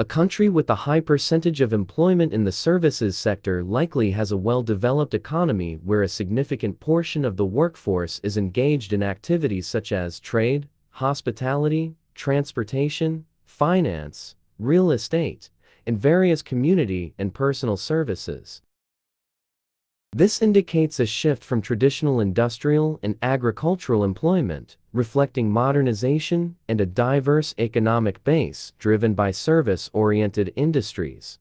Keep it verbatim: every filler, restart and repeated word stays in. A country with a high percentage of employment in the services sector likely has a well-developed economy where a significant portion of the workforce is engaged in activities such as trade, hospitality, transportation, finance, real estate, and various community and personal services. This indicates a shift from traditional industrial and agricultural employment, reflecting modernization and a diverse economic base driven by service-oriented industries.